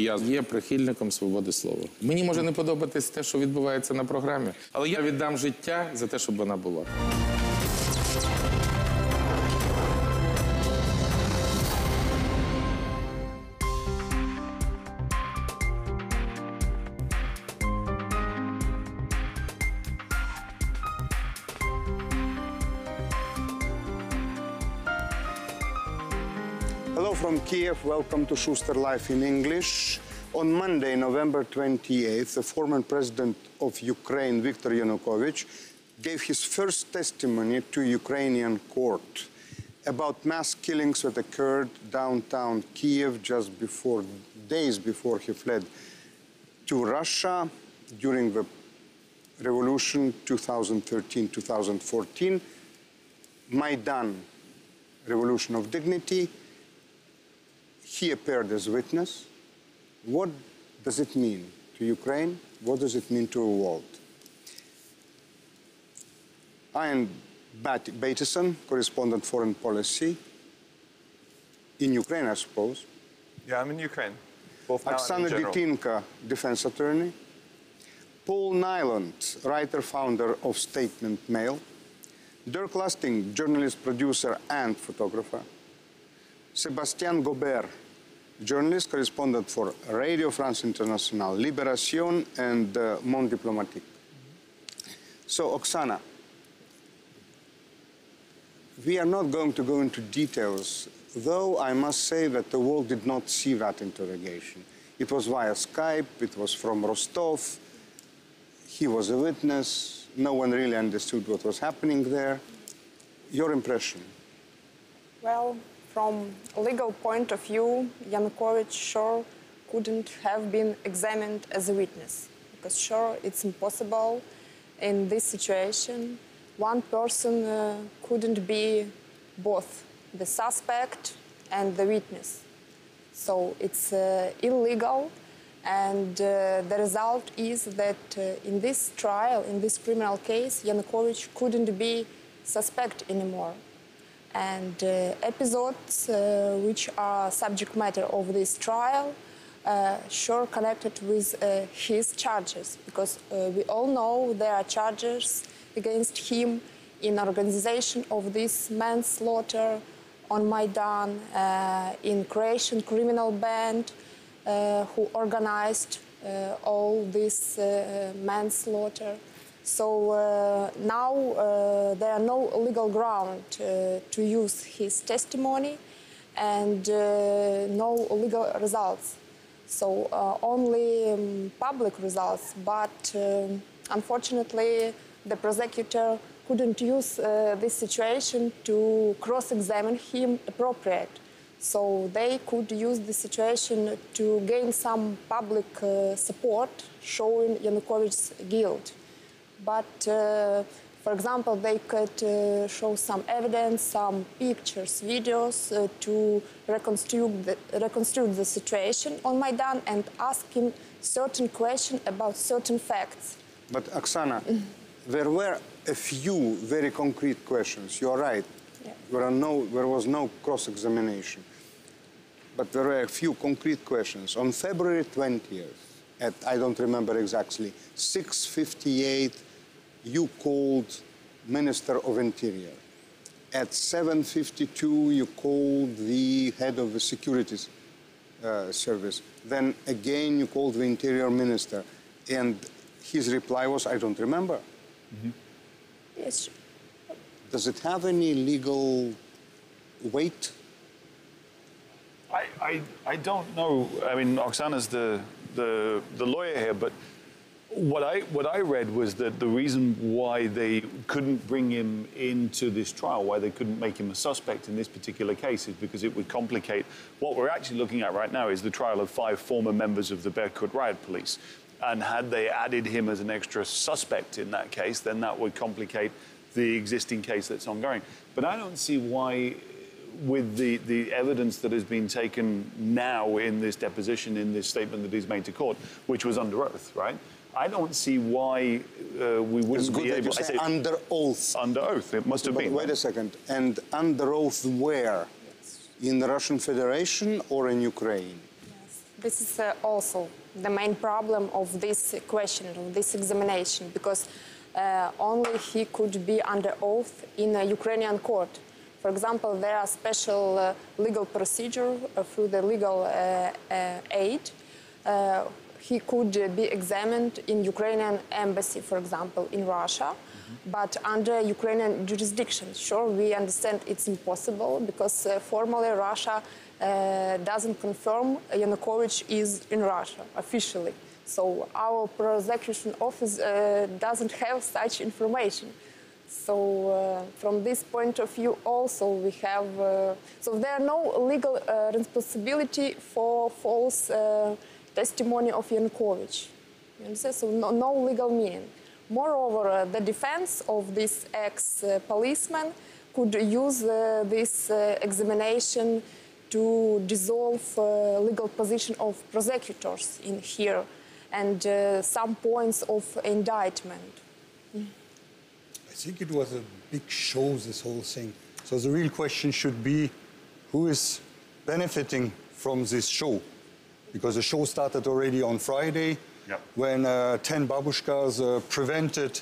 Я є прихильником свободи слова. Мені може не подобатись те, що відбувається на програмі, але я віддам життя за те, щоб вона була. From Kiev, welcome to Shuster Life in English. On Monday, November 28th, the former president of Ukraine, Viktor Yanukovych, gave his first testimony to a Ukrainian court about mass killings that occurred downtown Kiev just days before he fled to Russia during the revolution 2013-2014, Maidan, Revolution of Dignity. He appeared as a witness. What does it mean to Ukraine? What does it mean to the world? Ian Bateson, correspondent foreign policy, in Ukraine, I suppose. Yeah, I'm in Ukraine. Both now Oksana Ditinka, defense attorney. Paul Niland, writer, founder of Statement Mail. Dirk Lasting, journalist, producer, and photographer. Sébastien Gobert, journalist, correspondent for Radio France Internationale, Libération, and Monde Diplomatique. So, Oksana, we are not going to go into details, though I must say that the world did not see that interrogation. It was via Skype, it was from Rostov, he was a witness, no one really understood what was happening there. Your impression? Well, from a legal point of view, Yanukovych sure couldn't have been examined as a witness, because sure, it's impossible in this situation. One person couldn't be both the suspect and the witness. So it's illegal, and the result is that in this trial, in this criminal case, Yanukovych couldn't be suspect anymore. And episodes which are subject matter of this trial sure connected with his charges, because we all know there are charges against him in organization of this manslaughter on Maidan, in Croatian criminal band who organized all this manslaughter. So now there are no legal ground to use his testimony and no legal results. So only public results, but unfortunately the prosecutor couldn't use this situation to cross-examine him appropriate. So they could use the situation to gain some public support, showing Yanukovych's guilt. But, for example, they could show some evidence, some pictures, videos to reconstruct the situation on Maidan and ask him certain questions about certain facts. But, Oksana, there were a few very concrete questions. You're right. Yeah. There was no cross-examination. But there were a few concrete questions. On February 20th, at, I don't remember exactly, 6:58, you called Minister of Interior. At 7:52, you called the head of the Security Service. Then again, you called the Interior Minister. And his reply was, I don't remember. Mm-hmm. Yes. Does it have any legal weight? I don't know. I mean, Oksana's the lawyer here, but what I read was that the reason why they couldn't bring him into this trial, why they couldn't make him a suspect in this particular case, is because it would complicate what we're actually looking at right now is the trial of 5 former members of the Berkut riot police. And had they added him as an extra suspect in that case, then that would complicate the existing case that's ongoing. But I don't see why, with the evidence that has been taken now in this deposition, in this statement that he's made to court, which was under oath, right? I don't see why we wouldn't be able to say under oath. Under oath, it must have been. Wait a second. And under oath where? Yes. In the Russian Federation or in Ukraine? Yes. This is also the main problem of this question, of this examination, because only he could be under oath in a Ukrainian court. For example, there are special legal procedure through the legal aid. He could be examined in Ukrainian embassy, for example, in Russia, but under Ukrainian jurisdiction. Sure, we understand it's impossible because formally Russia doesn't confirm Yanukovych is in Russia officially. So our prosecution office doesn't have such information. So from this point of view also we have... so there are no legal responsibility for false testimony of Yanukovych, so no legal meaning. Moreover, the defense of this ex-policeman could use this examination to dissolve legal position of prosecutors in here and some points of indictment. I think it was a big show, this whole thing. So the real question should be, who is benefiting from this show? Because the show started already on Friday, yep, when 10 babushkas prevented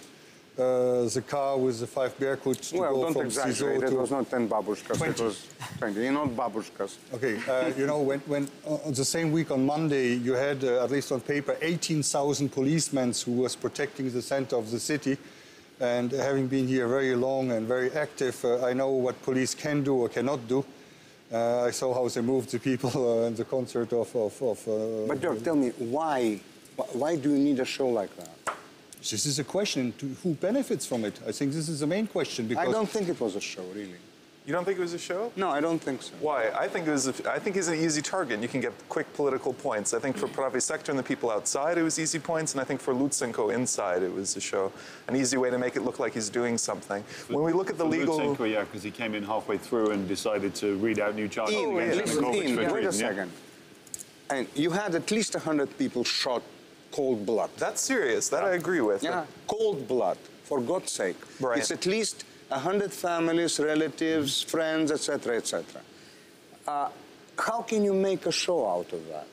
the car with the 5 Berkut to go from Sizo to... It was not 10 babushkas, 20. It was 20, you're not babushkas. Okay, you know, when on the same week on Monday, you had, at least on paper, 18,000 policemen who was protecting the center of the city. And having been here very long and very active, I know what police can do or cannot do. I saw how they moved the people in the concert of But Dirk, tell me, why do you need a show like that? This is a question. Who benefits from it? I think this is the main question. Because I don't think it was a show, really. You don't think it was a show? No, I don't think so. Why? I think it was. I think he's an easy target. You can get quick political points. I think for Pravy Sektor and the people outside, it was easy points, and I think for Lutsenko inside, it was a show, an easy way to make it look like he's doing something. When we look at the legal, Lutsenko, yeah, because he came in halfway through and decided to read out new charges against Yanukovych. Yeah. Wait a second. Yeah. And you had at least 100 people shot, cold blood. That's serious. That I agree with. Yeah, cold blood. For God's sake, right. It's at least 100 families, relatives, friends, etc., etc. How can you make a show out of that?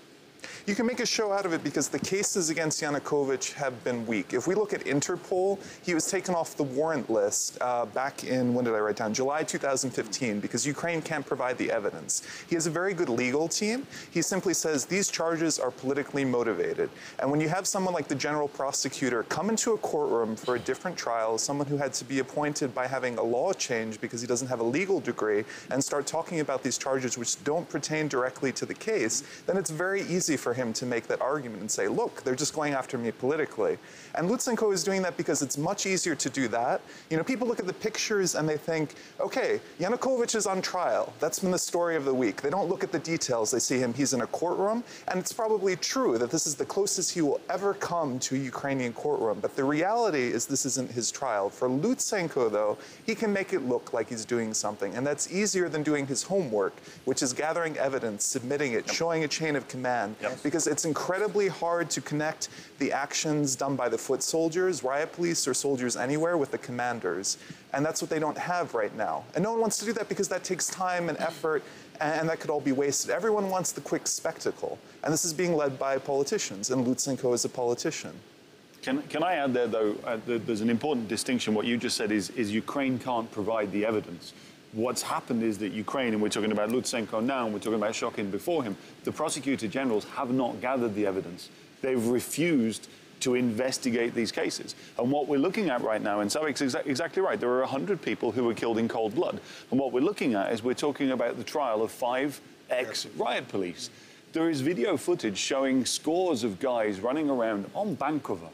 You can make a show out of it because the cases against Yanukovych have been weak. If we look at Interpol, he was taken off the warrant list back in, when did I write down, July 2015, because Ukraine can't provide the evidence. He has a very good legal team. He simply says these charges are politically motivated. And when you have someone like the general prosecutor come into a courtroom for a different trial, someone who had to be appointed by having a law change because he doesn't have a legal degree, and start talking about these charges which don't pertain directly to the case, then it's very easy for him to make that argument and say, look, they're just going after me politically. And Lutsenko is doing that because it's much easier to do that. You know, people look at the pictures and they think, okay, Yanukovych is on trial. That's been the story of the week. They don't look at the details. They see him, he's in a courtroom, and it's probably true that this is the closest he will ever come to a Ukrainian courtroom. But the reality is this isn't his trial. For Lutsenko, though, he can make it look like he's doing something, and that's easier than doing his homework, which is gathering evidence, submitting it, showing a chain of command. Yes. Because it's incredibly hard to connect the actions done by the foot soldiers, riot police, or soldiers anywhere with the commanders. And that's what they don't have right now. And no one wants to do that because that takes time and effort, and that could all be wasted. Everyone wants the quick spectacle. And this is being led by politicians, and Lutsenko is a politician. Can I add there, though, there's an important distinction. What you just said is Ukraine can't provide the evidence. What's happened is that Ukraine, and we're talking about Lutsenko now, and we're talking about Shokin before him, the prosecutor generals have not gathered the evidence. They've refused to investigate these cases. And what we're looking at right now, and Savic's exactly right, there are 100 people who were killed in cold blood. And what we're looking at is we're talking about the trial of 5 ex-riot police. There is video footage showing scores of guys running around on Bankova,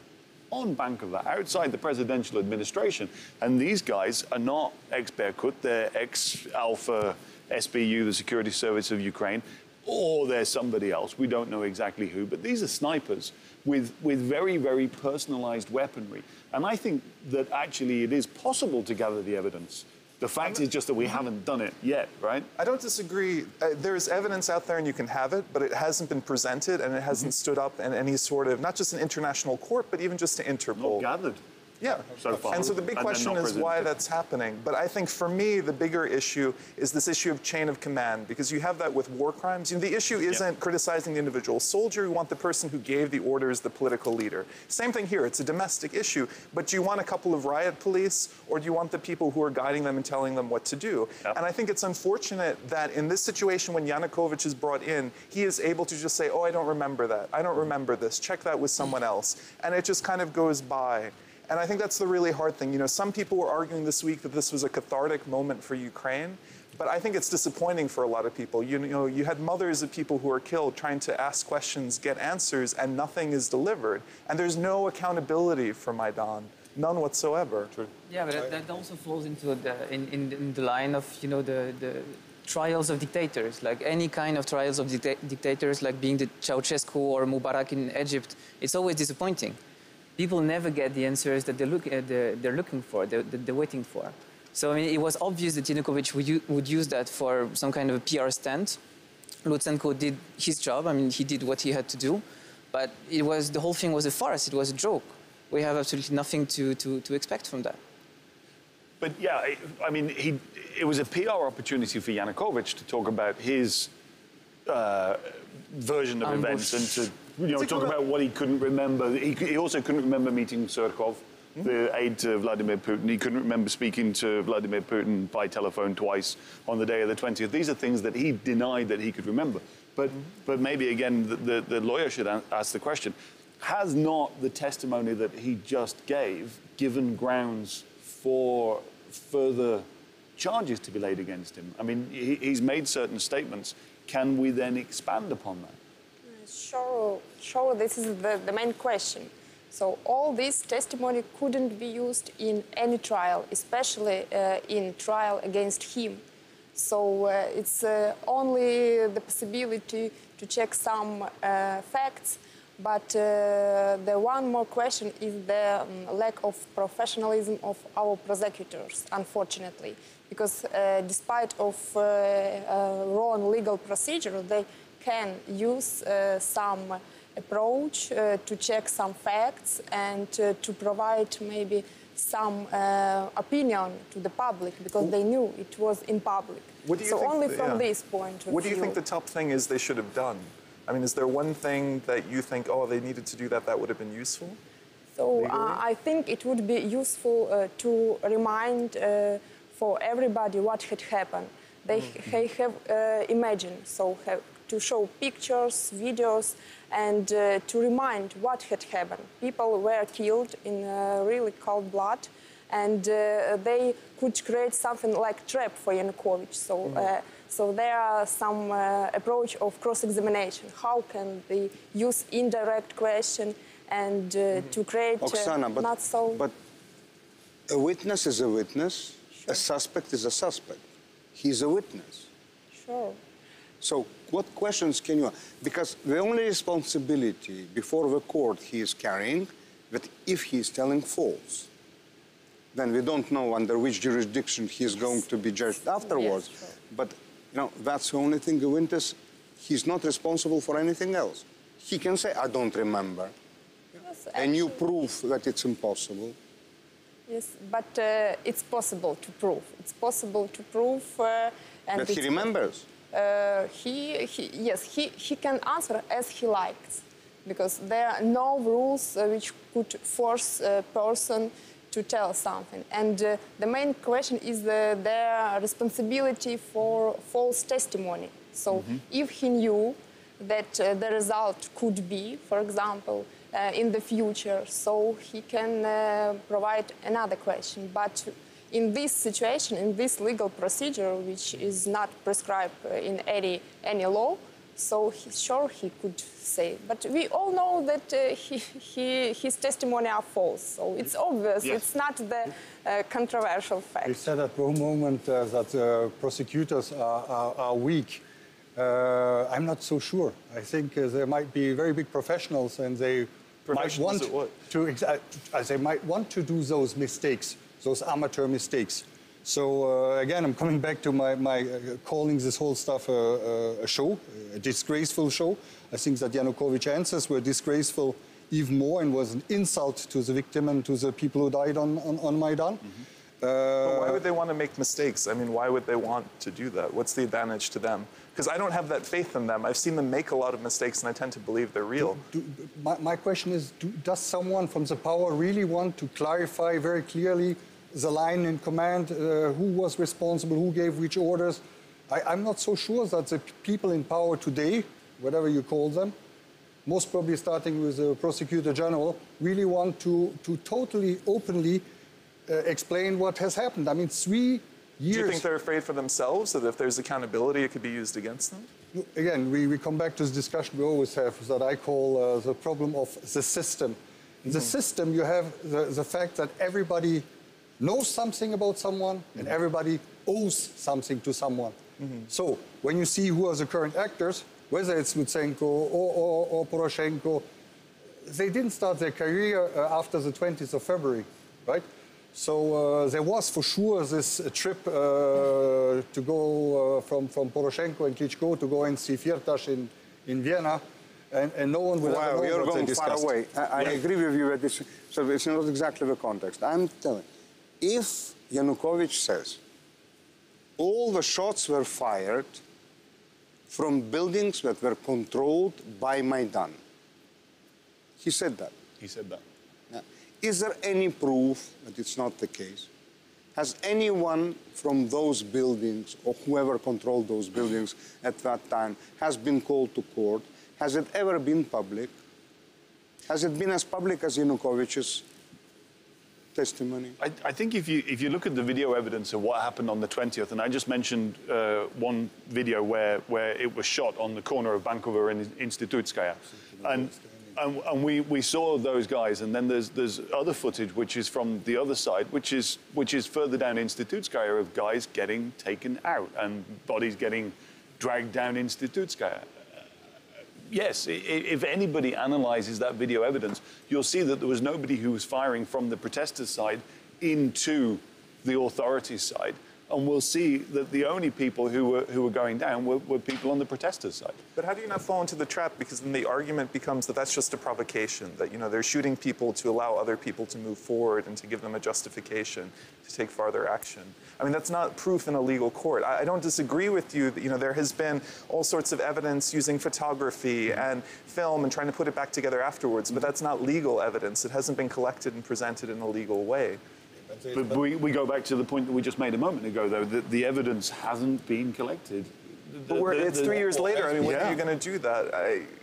outside the presidential administration. And these guys are not ex-Berkut, they're ex-Alpha SBU, the Security Service of Ukraine, or they're somebody else. We don't know exactly who, but these are snipers with very, very personalized weaponry. And I think that actually it is possible to gather the evidence. The fact is just that we haven't done it yet, right? I don't disagree. There is evidence out there and you can have it, but it hasn't been presented and it hasn't stood up in any sort of, not just an international court, but even just to Interpol. Not gathered. Yeah, so far. And so the big question is why that's happening. But I think for me, the bigger issue is this issue of chain of command, because you have that with war crimes. You know, the issue isn't criticizing the individual soldier. You want the person who gave the orders, the political leader. Same thing here. It's a domestic issue. But do you want a couple of riot police, or do you want the people who are guiding them and telling them what to do? Yeah. And I think it's unfortunate that in this situation, when Yanukovych is brought in, he is able to just say, oh, I don't remember that. I don't remember this. Check that with someone else. And it just kind of goes by. And I think that's the really hard thing. You know, some people were arguing this week that this was a cathartic moment for Ukraine, but I think it's disappointing for a lot of people. You know, you had mothers of people who were killed trying to ask questions, get answers, and nothing is delivered. And there's no accountability for Maidan, none whatsoever. True. Yeah, but that also flows into the, in the line of, you know, the trials of dictators, like any kind of trials of dictators, like being the Ceausescu or Mubarak in Egypt. It's always disappointing. People never get the answers that they're looking for, they're waiting for. So I mean, it was obvious that Yanukovych would use that for some kind of a PR stunt. Lutsenko did his job. I mean, he did what he had to do, but it was, the whole thing was a farce. It was a joke. We have absolutely nothing to expect from that. But yeah, I mean, it was a PR opportunity for Yanukovych to talk about his version of events and to. You know, talk about what he couldn't remember. He also couldn't remember meeting Surkov, the aide to Vladimir Putin. He couldn't remember speaking to Vladimir Putin by telephone twice on the day of the 20th. These are things that he denied that he could remember. But, but maybe, again, the lawyer should ask the question, has not the testimony that he just gave given grounds for further charges to be laid against him? I mean, he's made certain statements. Can we then expand upon that? Sure, this is the main question. So all this testimony couldn't be used in any trial, especially in trial against him. So it's only the possibility to check some facts, but the one more question is the lack of professionalism of our prosecutors, unfortunately, because despite of wrong legal procedure, they can use some approach to check some facts and to provide maybe some opinion to the public, because they knew it was in public. So only from this point of view. What do you think the top thing is they should have done? I mean, is there one thing that you think, oh, they needed to do that, that would have been useful? So I think it would be useful to remind for everybody what had happened. They have imagined, so have to show pictures, videos, and to remind what had happened. People were killed in really cold blood, and they could create something like trap for Yanukovych. So, so there are some approach of cross-examination. How can they use indirect question and to create Oksana, but a witness is a witness, a suspect is a suspect. He's a witness. Sure. So what questions can you ask? Because the only responsibility before the court he is carrying, that if he is telling false, then we don't know under which jurisdiction he is going to be judged afterwards. Yes, but you know, that's the only thing. Winters, he's not responsible for anything else. He can say, I don't remember. Yes, and you prove that it's impossible. Yes, but it's possible to prove. It's possible to prove. And that he remembers. He can answer as he likes, because there are no rules which could force a person to tell something. And the main question is their responsibility for false testimony. So if he knew that the result could be, for example, in the future, so he can provide another question. But in this situation, in this legal procedure, which is not prescribed in any law, so he could say. But we all know that his testimony are false, so it's obvious, it's not the controversial fact. You said at one moment that prosecutors are weak. I'm not so sure. I think there might be very big professionals, and they might want to do those mistakes, those amateur mistakes. So again, I'm coming back to my calling this whole stuff a show, a disgraceful show. I think that Yanukovych answers were disgraceful even more and was an insult to the victim and to the people who died on Maidan. Mm-hmm. But why would they want to make mistakes? I mean, why would they want to do that? What's the advantage to them? Because I don't have that faith in them. I've seen them make a lot of mistakes, and I tend to believe they're real. My question is, does someone from the power really want to clarify very clearly the line in command, who was responsible, who gave which orders? I'm not so sure that the people in power today, whatever you call them, most probably starting with the prosecutor general, really want to totally, openly explain what has happened. I mean, 3 years... Do you think they're afraid for themselves, that if there's accountability, it could be used against them? Again, we come back to this discussion we always have, that I call the problem of the system. In the system, you have the fact that everybody knows something about someone, and everybody owes something to someone. So, when you see who are the current actors, whether it's Lutsenko or Poroshenko, they didn't start their career after the 20th of February, right? So there was for sure this trip to go from Poroshenko and Klitschko to go and see Firtash in Vienna, and no one will ever know what they discussed. Wow, you're going far away. I agree with you that this, so it's not exactly the context. I'm telling you, if Yanukovych says all the shots were fired from buildings that were controlled by Maidan, he said that. He said that. Yeah. Is there any proof that it's not the case? Has anyone from those buildings, or whoever controlled those buildings at that time, has been called to court? Has it ever been public? Has it been as public as Yanukovych's testimony? I think if you look at the video evidence of what happened on the 20th, and I just mentioned one video where it was shot on the corner of Bankova and Instytutska, and we saw those guys, and then there's other footage which is from the other side, which is further down Instytutskaya, of guys getting taken out and bodies getting dragged down Instytutskaya. Yes, if anybody analyzes that video evidence, you'll see that there was nobody who was firing from the protesters' side into the authorities' side, and we'll see that the only people who were going down were people on the protesters' side. But how do you not fall into the trap? Because then the argument becomes that that's just a provocation, that, you know, they're shooting people to allow other people to move forward and to give them a justification to take farther action. I mean, that's not proof in a legal court. I don't disagree with you that, you know, there has been all sorts of evidence using photography and film and trying to put it back together afterwards, but that's not legal evidence. It hasn't been collected and presented in a legal way. But we go back to the point that we just made a moment ago, though, that the evidence hasn't been collected. But it's 3 years later. I mean, when are you going to do that?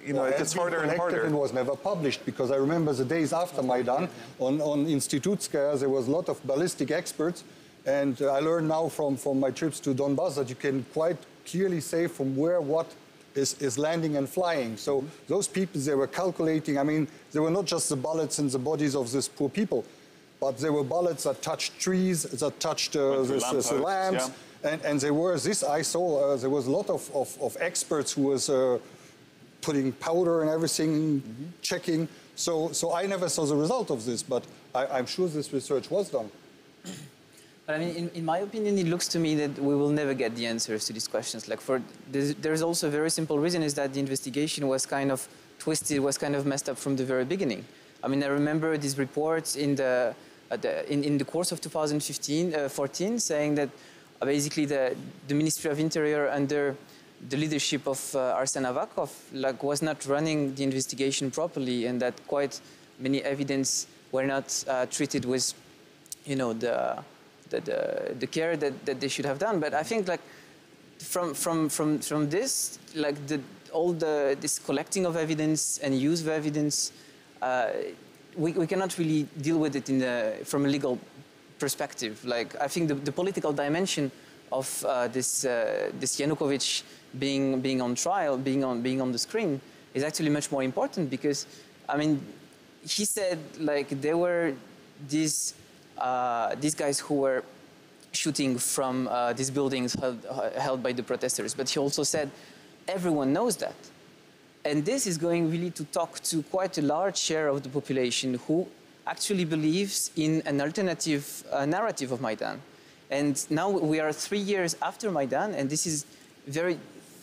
It gets harder and harder. It was never published, because I remember the days after Maidan, on Instytutskaya, there was a lot of ballistic experts, and I learned now from my trips to Donbass that you can quite clearly say from where what is landing and flying. So those people, they were calculating. I mean, they were not just the bullets in the bodies of these poor people, but there were bullets that touched trees, that touched the lamps, and there were this. I saw there was a lot of experts who was putting powder and everything, checking. So I never saw the result of this, but I'm sure this research was done. But I mean, in my opinion, it looks to me that we will never get the answers to these questions. Like, there's also a very simple reason, is that the investigation was kind of twisted, was kind of messed up from the very beginning. I mean, I remember these reports in the course of 2014, saying that basically the Ministry of Interior, under the leadership of Arsen Avakov, like, was not running the investigation properly, and that quite many evidence were not treated with, you know, the care that they should have done. But I think, like, from this, like, all this collecting of evidence and use of evidence, we cannot really deal with it from a legal perspective. Like, I think the political dimension of this Yanukovych being on trial, being on the screen, is actually much more important, because, I mean, he said, like, there were these guys who were shooting from these buildings held by the protesters, but he also said everyone knows that. And this is going really to talk to quite a large share of the population who actually believes in an alternative narrative of Maidan. And now we are 3 years after Maidan, and this is very,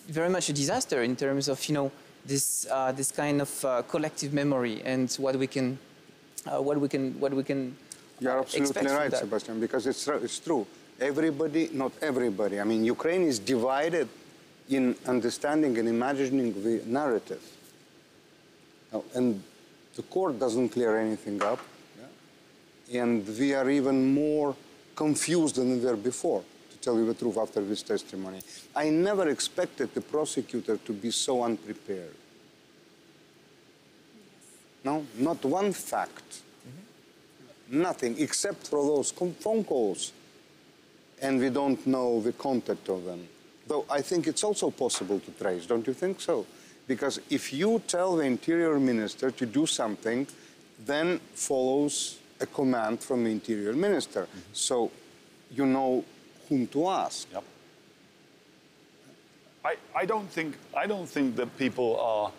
very much a disaster in terms of, you know, this kind of collective memory and what we can. You're absolutely right, Sebastian, because it's true. Everybody, not everybody. I mean, Ukraine is divided in understanding and imagining the narrative. And the court doesn't clear anything up. Yeah? And we are even more confused than we were before, to tell you the truth, after this testimony. I never expected the prosecutor to be so unprepared. Yes. No, not one fact. Mm-hmm. Nothing, except for those phone calls. And we don't know the content of them. Though I think it's also possible to trace, don't you think so? Because if you tell the interior minister to do something, then follows a command from the interior minister. Mm-hmm. So you know whom to ask. Yep. I don't think that people are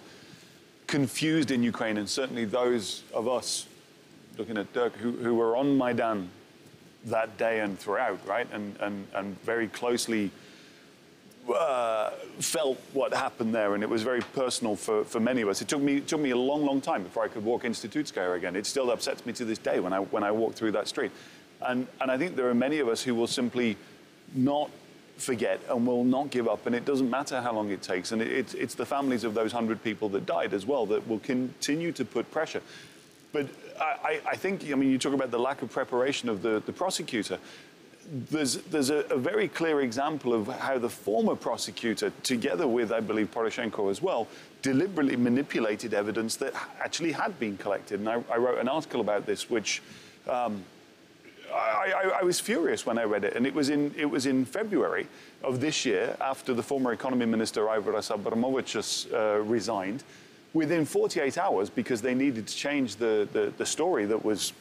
confused in Ukraine, and certainly those of us looking at Dirk who were on Maidan that day and throughout, right, and very closely felt what happened there, and it was very personal for many of us. It took me a long time before I could walk Instytutska again. It still upsets me to this day when I walk through that street, and I think there are many of us who will simply not forget and will not give up, and it doesn't matter how long it takes. And it's the families of those 100 people that died as well that will continue to put pressure. But I think, I mean, you talk about the lack of preparation of the prosecutor. There's a very clear example of how the former prosecutor, together with, I believe, Poroshenko as well, deliberately manipulated evidence that actually had been collected. And I wrote an article about this, which I was furious when I read it. And it was in February of this year, after the former economy minister, Ivor Abramovich, resigned. Within 48 hours, because they needed to change the story that was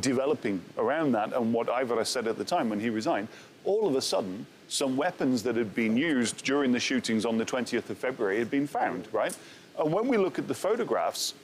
developing around that and what Ivor said at the time when he resigned, all of a sudden, some weapons that had been used during the shootings on the 20th of February had been found, right? And when we look at the photographs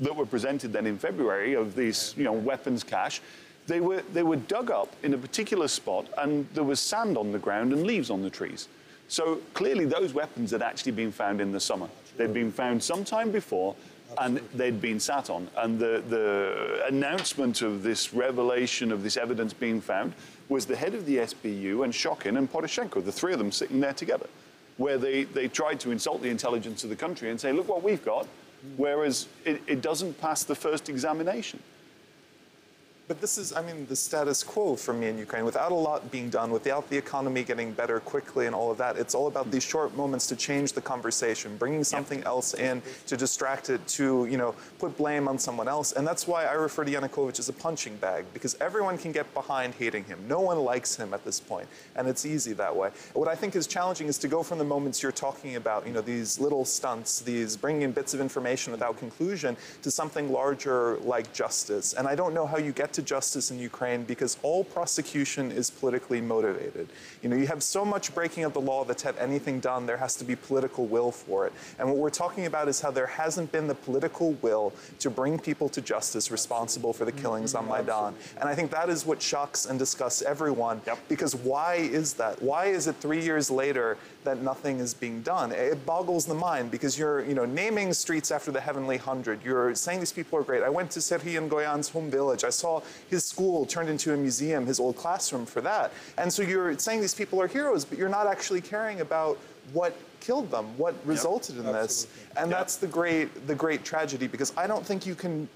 that were presented then in February of these, you know, weapons cache, they were dug up in a particular spot, and there was sand on the ground and leaves on the trees. So clearly those weapons had actually been found in the summer. They'd been found some time before, and they'd been sat on. And the announcement of this revelation of this evidence being found was the head of the SBU and Shokin and Poroshenko, the three of them sitting there together, where they tried to insult the intelligence of the country and say, look what we've got, whereas it doesn't pass the first examination. But this is, I mean, the status quo for me in Ukraine, without a lot being done, without the economy getting better quickly and all of that. It's all about these short moments to change the conversation, bringing something else in to distract it, to, you know, put blame on someone else. And that's why I refer to Yanukovych as a punching bag, because everyone can get behind hating him. No one likes him at this point, and it's easy that way. What I think is challenging is to go from the moments you're talking about, you know, these little stunts, these bringing in bits of information without conclusion, to something larger like justice. And I don't know how you get to justice in Ukraine, because all prosecution is politically motivated. You know, you have so much breaking of the law that to have anything done, there has to be political will for it. And what we're talking about is how there hasn't been the political will to bring people to justice responsible for the killings on Maidan. And I think that is what shocks and disgusts everyone, because why is that? Why is it 3 years later that nothing is being done? It boggles the mind, because you're, you know, naming streets after the Heavenly Hundred. You're saying these people are great. I went to Serhii and Goyan's home village. I saw his school turned into a museum, his old classroom for that. And so you're saying these people are heroes, but you're not actually caring about what killed them, what resulted in this. And that's the great tragedy, because I don't think you can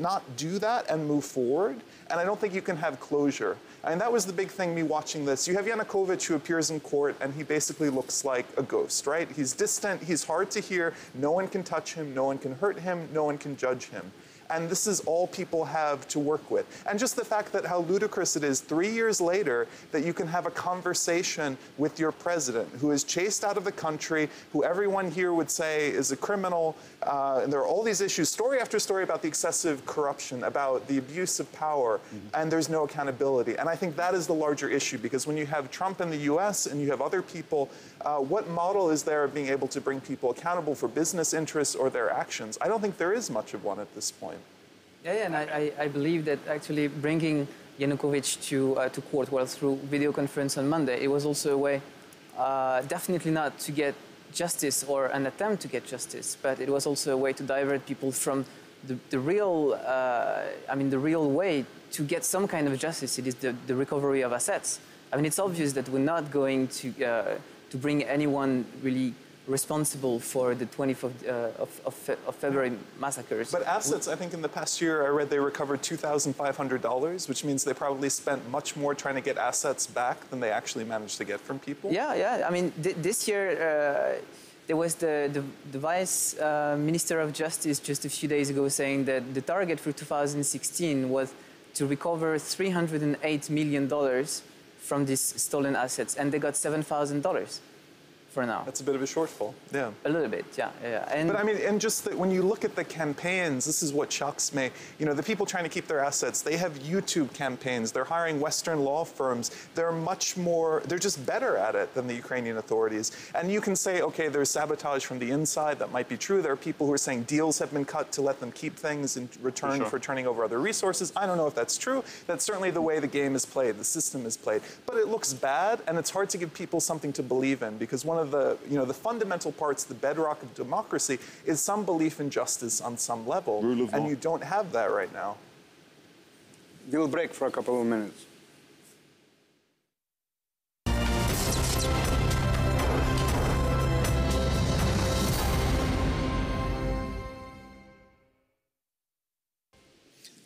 not do that and move forward. And I don't think you can have closure. And that was the big thing, me watching this. You have Yanukovych, who appears in court, and he basically looks like a ghost, right? He's distant, he's hard to hear, no one can touch him, no one can hurt him, no one can judge him. And this is all people have to work with. And just the fact that how ludicrous it is 3 years later that you can have a conversation with your president, who is chased out of the country, who everyone here would say is a criminal. And there are all these issues, story after story, about the excessive corruption, about the abuse of power, and there's no accountability. And I think that is the larger issue, because when you have Trump in the US and you have other people, what model is there of being able to bring people accountable for business interests or their actions? I don't think there is much of one at this point. Yeah, and I believe that actually bringing Yanukovych to court, well, through video conference on Monday, it was also a way, definitely not to get justice or an attempt to get justice, but it was also a way to divert people from the real way to get some kind of justice. It is the recovery of assets. I mean, it's obvious that we're not going to bring anyone really responsible for the 24th of February massacres. But assets, I think in the past year, I read they recovered $2,500, which means they probably spent much more trying to get assets back than they actually managed to get from people. Yeah, yeah. I mean, this year, there was the Vice Minister of Justice just a few days ago saying that the target for 2016 was to recover $308 million from these stolen assets, and they got $7,000. For now. That's a bit of a shortfall, yeah. A little bit, yeah, yeah. And but I mean, and just that when you look at the campaigns, this is what shocks me. You know, the people trying to keep their assets, they have YouTube campaigns, they're hiring Western law firms, they're just better at it than the Ukrainian authorities. And you can say, okay, there's sabotage from the inside, that might be true. There are people who are saying deals have been cut to let them keep things in return for turning over other resources. I don't know if that's true. That's certainly the way the game is played, the system is played. But it looks bad, and it's hard to give people something to believe in, because one of the fundamental parts, the bedrock of democracy, is some belief in justice on some level, and you don't have that right now. We'll break for a couple of minutes.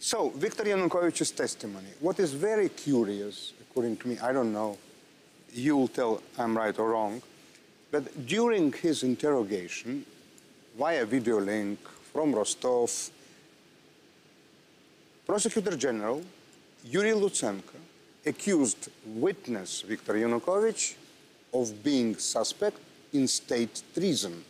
So, Viktor Yanukovych's testimony. What is very curious, according to me, I don't know, you'll tell I'm right or wrong, but during his interrogation, via video link from Rostov, Prosecutor General Yuri Lutsenko accused witness Viktor Yanukovych of being suspect in state treason.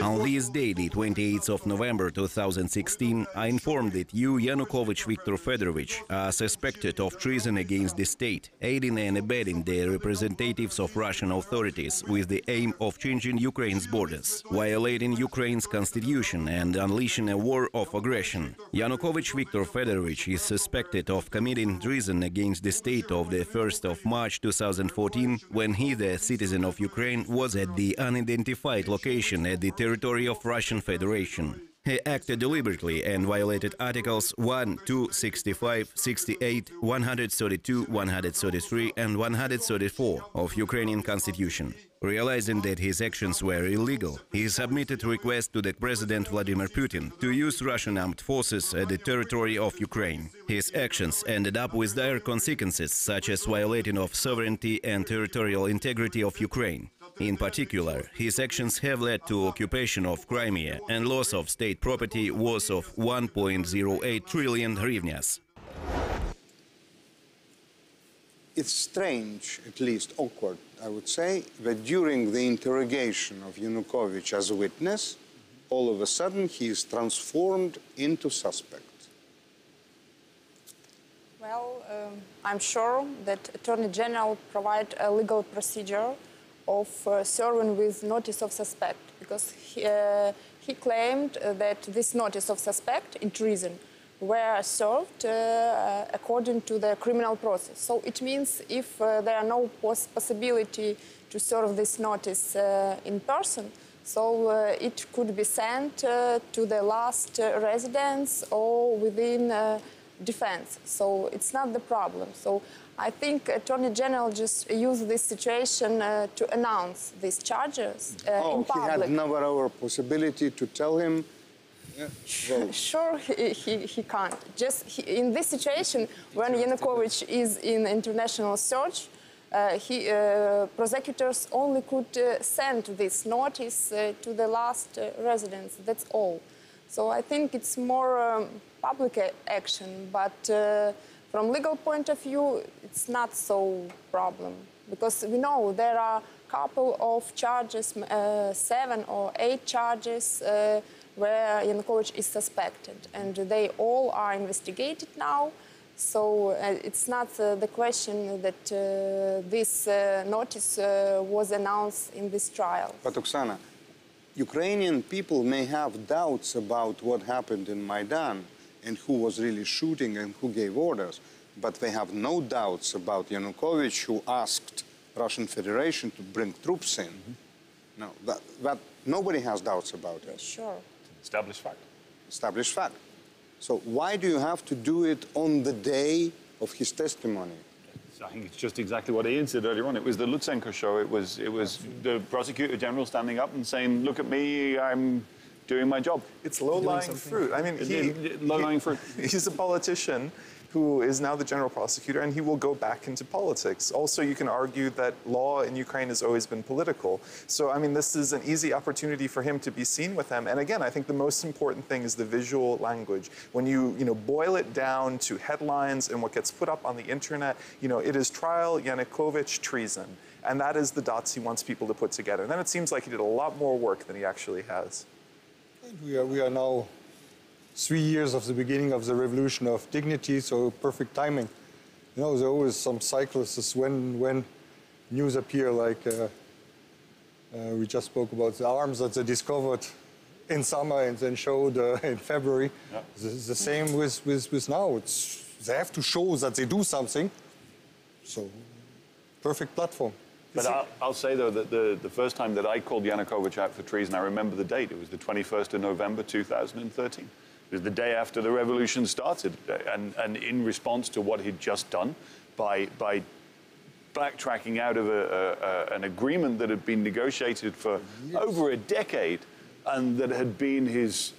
On this date, the 28th of November 2016, I informed that you, Yanukovych Viktor Fedorovich, are suspected of treason against the state, aiding and abetting the representatives of Russian authorities with the aim of changing Ukraine's borders, violating Ukraine's constitution and unleashing a war of aggression. Yanukovych Viktor Fedorovich is suspected of committing treason against the state of the 1st of March 2014, when he, the citizen of Ukraine, was at the unidentified location at the territory of Russian Federation. He acted deliberately and violated Articles 1, 2, 65, 68, 132, 133 and 134 of Ukrainian Constitution. Realizing that his actions were illegal, he submitted request to the President Vladimir Putin to use Russian armed forces at the territory of Ukraine. His actions ended up with dire consequences, such as violating of sovereignty and territorial integrity of Ukraine. In particular, his actions have led to occupation of Crimea and loss of state property was of 1.08 trillion hryvnias. It's strange, at least awkward, I would say, that during the interrogation of Yanukovych as a witness, all of a sudden he is transformed into suspect. Well, I'm sure that Attorney General provides a legal procedure of serving with notice of suspect, because he claimed that this notice of suspect in treason were served according to the criminal process. So it means if there are no possibility to serve this notice in person, so it could be sent to the last residence or within defense. So it's not the problem. So I think Attorney General just used this situation to announce these charges in public. He had never our possibility to tell him. Yeah, well. Sure, he can't. Just in this situation, when Yanukovych is in international search, prosecutors only could send this notice to the last residence. That's all. So I think it's more public action, but from legal point of view, it's not so problem, because we know there are a couple of charges, 7 or 8 charges where Yanukovych is suspected, and they all are investigated now. So it's not the question that this notice was announced in this trial. But Oksana, Ukrainian people may have doubts about what happened in Maidan and who was really shooting and who gave orders, but they have no doubts about Yanukovych, who asked Russian Federation to bring troops in. Mm-hmm. No, that nobody has doubts about it. Sure. Established fact. Established fact. So why do you have to do it on the day of his testimony? I think it's just exactly what Ian said earlier on. It was the Lutsenko show. It was the prosecutor general standing up and saying, "Look at me, I'm doing my job." It's low-lying fruit. I mean, low-lying fruit. He's a politician who is now the general prosecutor, and he will go back into politics. Also, you can argue that law in Ukraine has always been political. So, I mean, this is an easy opportunity for him to be seen with them. And again, I think the most important thing is the visual language. When you boil it down to headlines and what gets put up on the internet, it is trial, Yanukovych, treason. And that is the dots he wants people to put together. And then it seems like he did a lot more work than he actually has. We are now 3 years of the beginning of the revolution of dignity, so perfect timing. You know, there are always some cycles when news appear, like we just spoke about the arms that they discovered in summer and then showed in February. Yeah. The same with now. They have to show that they do something. So, perfect platform. But I'll say, though, that the first time that I called Yanukovych out for treason, I remember the date. It was the 21st of November, 2013. It was the day after the revolution started. And in response to what he'd just done, by backtracking out of an agreement that had been negotiated for over a decade, and that had been his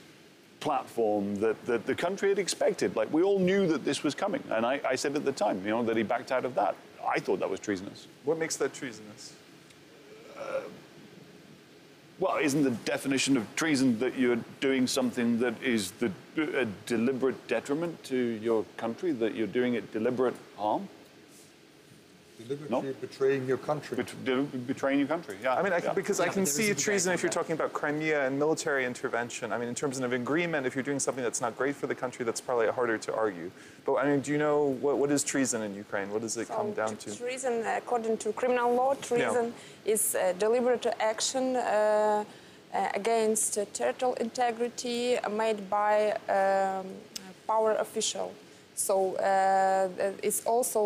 platform that the country had expected. Like, we all knew that this was coming. And I said at the time, that he backed out of that. I thought that was treasonous. What makes that treasonous? Well, isn't the definition of treason that you're doing something that is a deliberate detriment to your country, that you're doing it deliberate harm? Deliberately betraying your country. Betraying your country, yeah. I mean, I can see a treason if you're talking about Crimea and military intervention. I mean, in terms of an agreement, if you're doing something that's not great for the country, that's probably harder to argue. But, I mean, do you know what is treason in Ukraine? What does it come down to? Treason, according to criminal law, treason is deliberate action against territorial integrity made by a power official. So it's also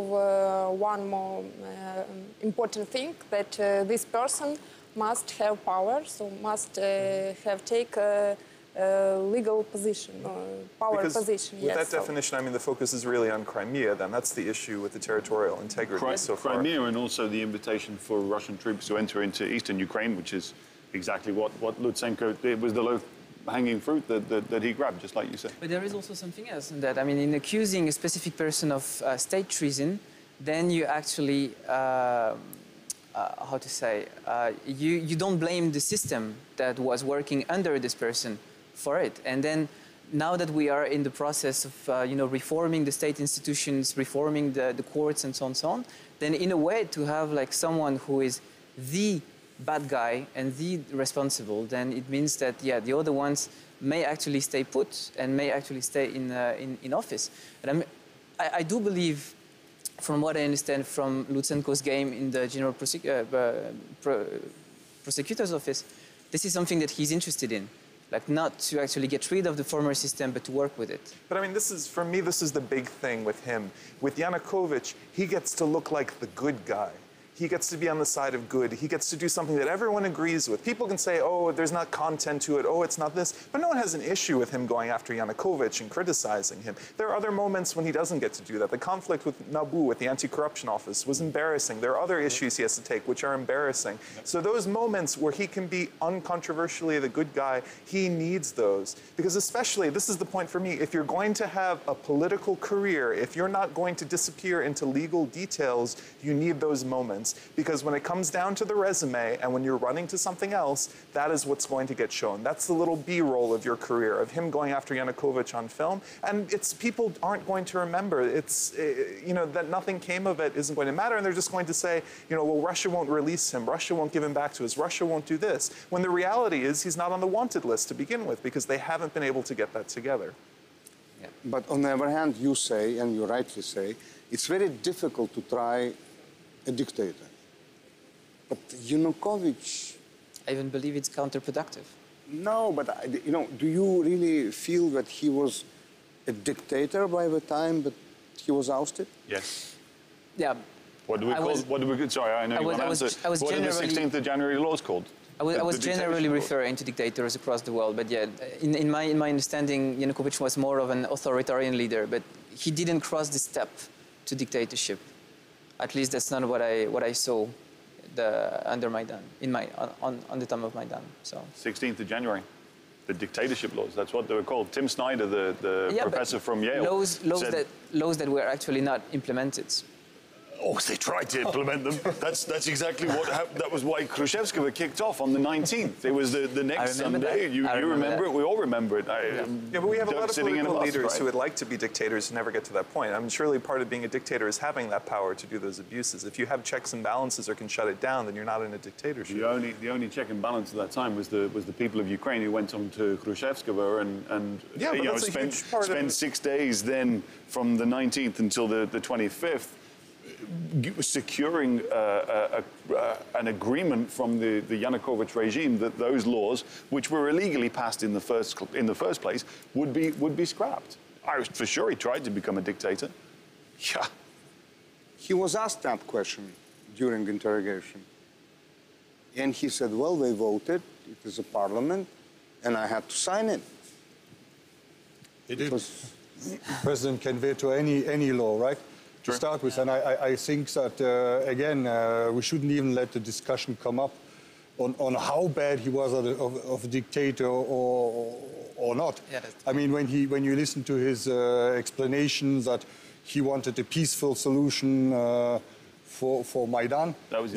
one more important thing that this person must have power, so must take a legal position, power position. With that definition, I mean, the focus is really on Crimea, then. That's the issue with the territorial integrity so far. Crimea, and also the invitation for Russian troops to enter into eastern Ukraine, which is exactly what Lutsenko did. Was the low-hanging fruit that he grabbed, just like you said. But there is also something else in that. I mean, in accusing a specific person of state treason, then you actually, you don't blame the system that was working under this person for it. And then, now that we are in the process of, reforming the state institutions, reforming the courts and so on, then in a way to have, like, someone who is the bad guy and the responsible, then it means that, yeah, the other ones may actually stay put and may actually stay in office. And I do believe, from what I understand from Lutsenko's game in the general prosecutor's office, this is something that he's interested in. Like, not to actually get rid of the former system, but to work with it. But I mean, for me, this is the big thing with him. With Yanukovych, he gets to look like the good guy. He gets to be on the side of good. He gets to do something that everyone agrees with. People can say, oh, there's not content to it. Oh, it's not this. But no one has an issue with him going after Yanukovych and criticizing him. There are other moments when he doesn't get to do that. The conflict with NABU, with the Anti-Corruption Office, was embarrassing. There are other issues he has to take which are embarrassing. So those moments where he can be uncontroversially the good guy, he needs those. Because especially, this is the point for me, if you're going to have a political career, if you're not going to disappear into legal details, you need those moments. Because when it comes down to the resume and when you're running to something else, that is what's going to get shown. That's the little B-roll of your career, of him going after Yanukovych on film. And people aren't going to remember. That nothing came of it isn't going to matter. And they're just going to say, well, Russia won't release him. Russia won't give him back to us. Russia won't do this. When the reality is he's not on the wanted list to begin with, because they haven't been able to get that together. Yeah. But on the other hand, you say, and you rightly say, it's very difficult to try a dictator. But Yanukovych... I even believe it's counterproductive. No, but, do you really feel that he was a dictator by the time that he was ousted? Yes. Yeah. What do we call? What do we? Sorry, I know you want to answer. What are the 16th of January laws called? I was generally referring to dictators across the world, but yeah, in my understanding, Yanukovych was more of an authoritarian leader, but he didn't cross the step to dictatorship. At least that's not what I saw under Maidan, on the time of Maidan. So 16th of January. The dictatorship laws, that's what they were called. Tim Snyder, the professor from Yale, said... Laws that were actually not implemented. Oh, they tried to implement them. That's exactly what happened. That was why Khrushchevsky were kicked off on the 19th. It was the next Sunday. You remember it? We all remember it. Yeah, but we have a lot of political leaders who would like to be dictators and never get to that point. I mean, surely part of being a dictator is having that power to do those abuses. If you have checks and balances or can shut it down, then you're not in a dictatorship. The only check and balance at that time was the people of Ukraine who went on to Khrushchevskova and spent 6 days then from the 19th until the 25th. Securing an agreement from the Yanukovych regime that those laws, which were illegally passed in the first place, would be scrapped. I was for sure he tried to become a dictator. Yeah. He was asked that question during interrogation, and he said, "Well, they voted. It is a parliament, and I had to sign it." It was... President can veto any law, right? To start with, yeah. And I think that, again, we shouldn't even let the discussion come up on how bad he was of a dictator or not. Yeah, I mean, when you listen to his explanation that he wanted a peaceful solution for Maidan,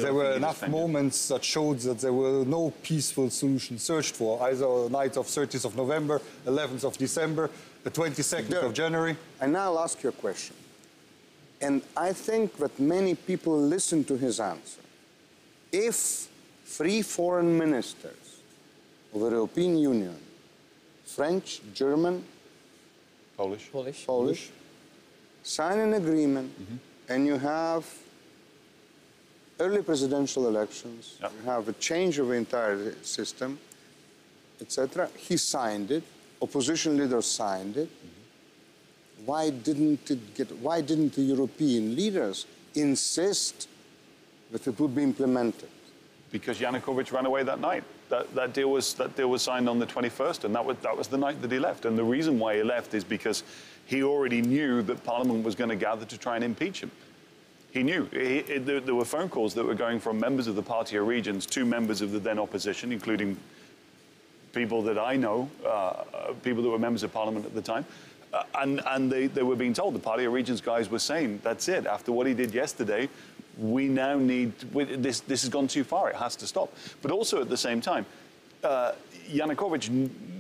there were enough moments that showed that there were no peaceful solution searched for, either the night of 30th of November, 11th of December, the 22nd of January. And now I'll ask you a question. And I think that many people listen to his answer. If 3 foreign ministers of the European Union, French, German, Polish, sign an agreement, and you have early presidential elections, you have a change of the entire system, etc. He signed it, opposition leaders signed it. Why didn't the European leaders insist that it would be implemented? Because Yanukovych ran away that night. That deal was signed on the 21st, and that was the night that he left. And the reason why he left is because he already knew that Parliament was going to gather to try and impeach him. He knew. There were phone calls that were going from members of the party or regions to members of the then opposition, including people that I know, people that were members of Parliament at the time. And they were being told, the party of regions guys were saying, that's it, after what he did yesterday, we now need, this has gone too far, it has to stop. But also at the same time, Yanukovych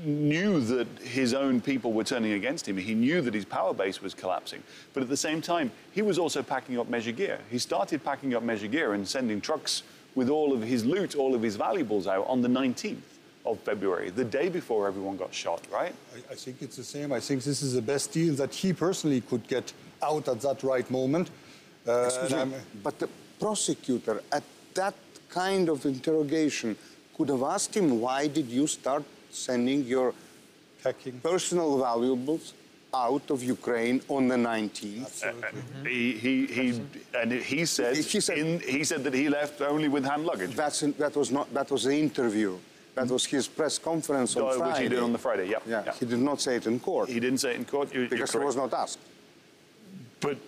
knew that his own people were turning against him. He knew that his power base was collapsing. But at the same time, he was also packing up Mezhegirye. He started packing up Mezhegirye and sending trucks with all of his loot, all of his valuables out on the 19th. Of February, the day before everyone got shot, right? I think it's the same. I think this is the best deal that he personally could get out at that right moment. But the prosecutor at that kind of interrogation could have asked him, why did you start sending your personal valuables out of Ukraine on the 19th? He said that he left only with hand luggage. That was the interview. That was his press conference on Friday. Which he did on the Friday, yeah. He did not say it in court. He didn't say it in court. Because he was not asked. But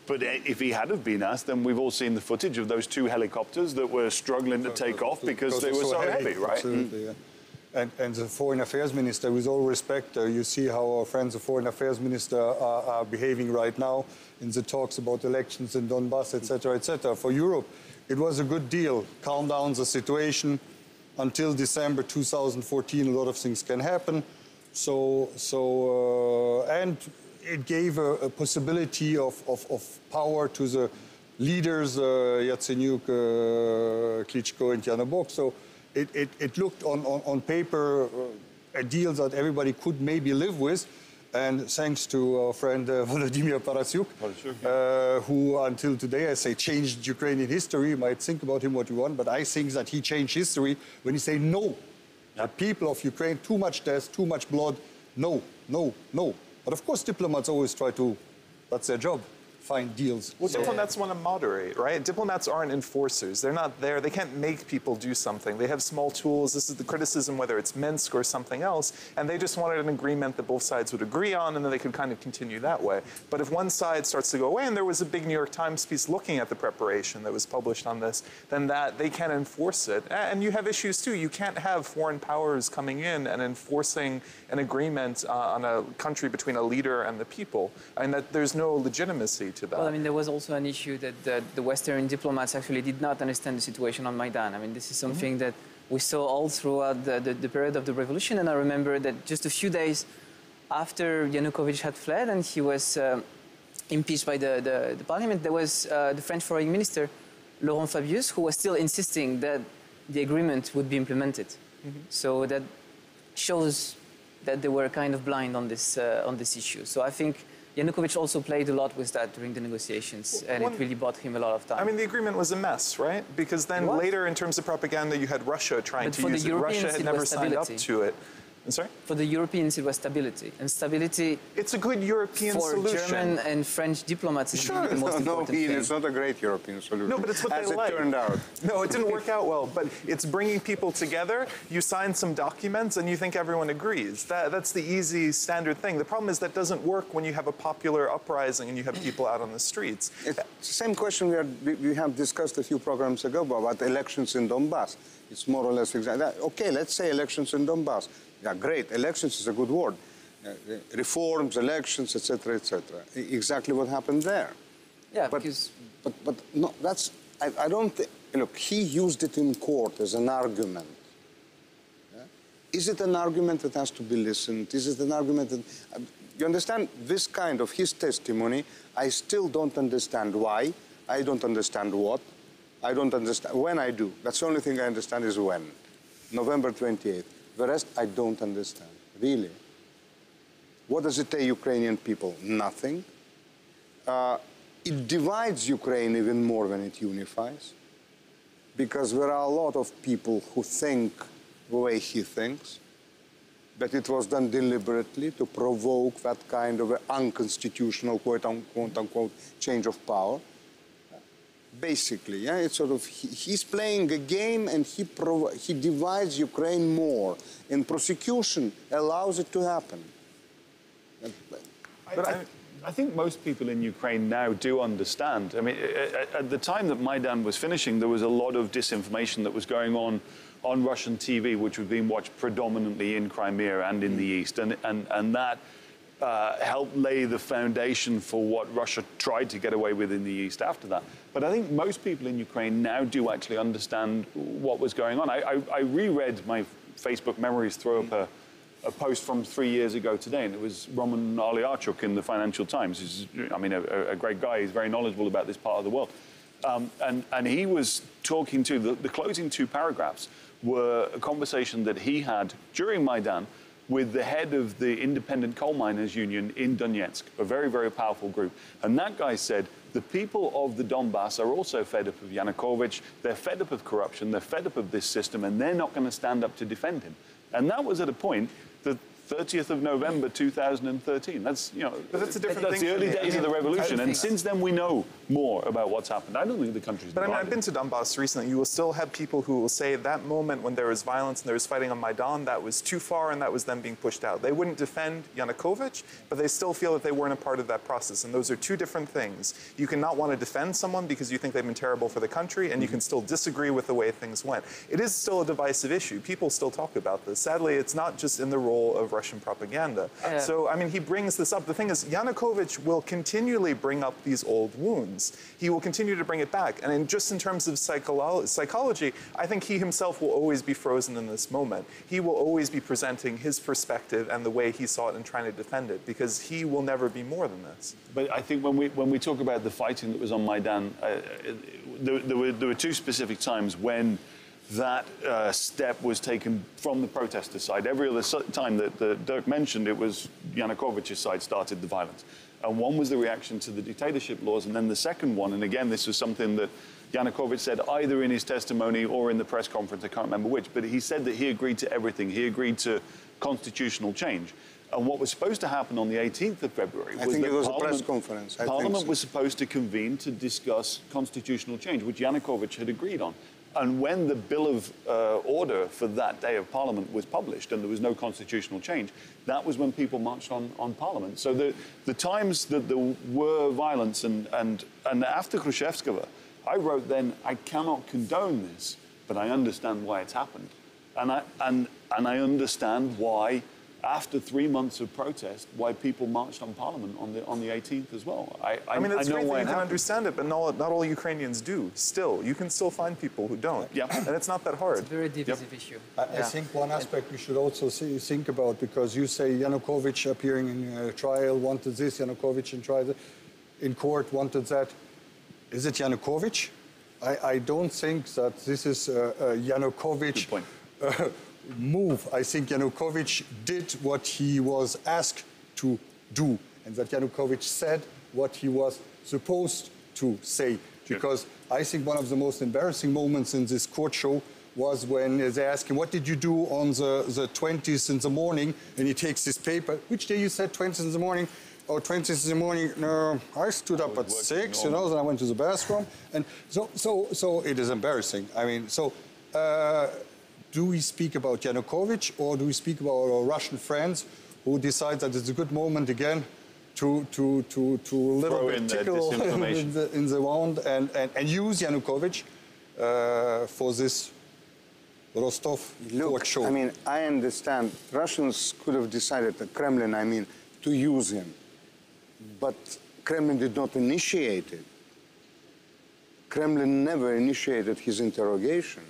if he had have been asked, then we've all seen the footage of those 2 helicopters that were struggling to take off because they were so heavy, right? Absolutely, yeah. And the foreign affairs minister, with all respect, you see how our friends, the foreign affairs minister, are behaving right now in the talks about elections in Donbass, etc., etc. For Europe, it was a good deal. Calm down the situation. Until December 2014, a lot of things can happen. And it gave a possibility of power to the leaders, Yatsenyuk, Klitschko, and Yanukovych. So it looked on paper a deal that everybody could maybe live with. And thanks to our friend Volodymyr Parasyuk, who until today, I say, changed Ukrainian history. You might think about him what you want, but I think that he changed history when he said no. The people of Ukraine, too much death, too much blood, no, no, no. But of course diplomats always try to, that's their job. find deals. Well, diplomats want to moderate, right? Diplomats aren't enforcers. They're not there. They can't make people do something. They have small tools. This is the criticism, whether it's Minsk or something else. And they just wanted an agreement that both sides would agree on, and then they could kind of continue that way. But if one side starts to go away, and there was a big New York Times piece looking at the preparation that was published on this, then that they can't enforce it. And you have issues, too. You can't have foreign powers coming in and enforcing an agreement on a country between a leader and the people. And that there's no legitimacy to that. Well, I mean, there was also an issue that, the Western diplomats actually did not understand the situation on Maidan. I mean, this is something that we saw all throughout the period of the revolution. And I remember that just a few days after Yanukovych had fled and he was impeached by the parliament, there was the French foreign minister, Laurent Fabius, who was still insisting that the agreement would be implemented. So that shows that they were kind of blind on this issue. So I think Yanukovych also played a lot with that during the negotiations, and it really bought him a lot of time. I mean, the agreement was a mess, right? Because then later, in terms of propaganda, you had Russia trying to use it. Russia had never signed up to it. Sorry? For the Europeans, it was stability. And stability... It's a good European solution. For German and French diplomats, is the most important thing. It's not a great European solution. No, but it's what they like. As it turned out. No, it didn't work out well, but it's bringing people together. You sign some documents, and you think everyone agrees. That's the easy, standard thing. The problem is that doesn't work when you have a popular uprising and you have people out on the streets. It's the same question we have discussed a few programs ago about elections in Donbass. It's more or less exactly that. Okay, let's say elections in Donbass. Yeah, great. Elections is a good word. Reforms, elections, etc., etc. Exactly what happened there. Yeah, but no, that's. I don't think. Look, he used it in court as an argument. Yeah? Is it an argument that has to be listened? Is it an argument that you understand? This kind of his testimony, I still don't understand why. I don't understand what. I don't understand when. I do. That's the only thing I understand is when. November 28th. The rest, I don't understand, really. What does it tell Ukrainian people? Nothing. It divides Ukraine even more than it unifies, because there are a lot of people who think the way he thinks, that it was done deliberately to provoke that kind of unconstitutional, quote-unquote, change of power. Basically, yeah, it's sort of he's playing a game, and he divides Ukraine more, and prosecution allows it to happen. But I think most people in Ukraine now do understand. I mean, at the time that Maidan was finishing, there was a lot of disinformation that was going on Russian TV, which was being watched predominantly in Crimea and in the east, and that helped lay the foundation for what Russia tried to get away with in the east after that. But I think most people in Ukraine now do actually understand what was going on. I reread my Facebook memories, throw up a post from 3 years ago today, and it was Roman Aliarchuk in the Financial Times, who's, I mean, a great guy. He's very knowledgeable about this part of the world. And he was talking to, the closing two paragraphs were a conversation that he had during Maidan with the head of the Independent Coal Miners Union in Donetsk, a very, very powerful group. And that guy said, the people of the Donbass are also fed up of Yanukovych, they're fed up of corruption, they're fed up of this system, and they're not going to stand up to defend him. And that was at a point, the 30th of November, 2013. That's, you know, but that's a different thing. That's the early days of the revolution, and since then we know more about what's happened. I don't think the country's divided. But I mean, I've been to Donbass recently. You will still have people who will say that moment when there was violence and there was fighting on Maidan, that was too far, and that was them being pushed out. They wouldn't defend Yanukovych, but they still feel that they weren't a part of that process, and those are two different things. You cannot want to defend someone because you think they've been terrible for the country, and you can still disagree with the way things went. It is still a divisive issue. People still talk about this. Sadly, it's not just in the role of Russian propaganda. So, I mean, he brings this up. The thing is, Yanukovych will continually bring up these old wounds. He will continue to bring it back. And just in terms of psychology, I think he himself will always be frozen in this moment. He will always be presenting his perspective and the way he saw it and trying to defend it, because he will never be more than this. But I think when we talk about the fighting that was on Maidan, there were two specific times when that step was taken from the protester side. Every other time that Dirk mentioned, it was Yanukovych's side started the violence. And one was the reaction to the dictatorship laws, and then the second one, and again, this was something that Yanukovych said either in his testimony or in the press conference, I can't remember which, but he said that he agreed to everything. He agreed to constitutional change. And what was supposed to happen on the 18th of February was that Parliament, a press conference. Parliament was supposed to convene to discuss constitutional change, which Yanukovych had agreed on. And when the Bill of Order for that day of Parliament was published and there was no constitutional change, that was when people marched on Parliament. So the times that there were violence and after Khrushchevskaya, I wrote then, I cannot condone this, but I understand why it's happened. And I understand why, after 3 months of protest, why people marched on Parliament on the 18th as well. I mean, it's great that you can understand it, but not all Ukrainians do. Still, you can still find people who don't. Yeah. And it's not that hard. It's a very divisive issue. I think one aspect we should also think about, because you say Yanukovych appearing in trial wanted this, Yanukovych in trial in court wanted that. Is it Yanukovych? I don't think that this is Yanukovych. Move. I think Yanukovych did what he was asked to do, and that Yanukovych said what he was supposed to say. Because I think one of the most embarrassing moments in this court show was when they asked him, what did you do on the 20th in the morning? And he takes this paper. Which day you said 20th in the morning? Or 20th in the morning, no, I stood up at 6, you know, then I went to the bathroom. And so it is embarrassing. I mean, so... do we speak about Yanukovych, or do we speak about our Russian friends who decide that it's a good moment again to a little bit tickle in the wound and use Yanukovych for this Rostov court show? I mean, I understand. Russians could have decided, the Kremlin, I mean, to use him. But Kremlin did not initiate it. Kremlin never initiated his interrogation.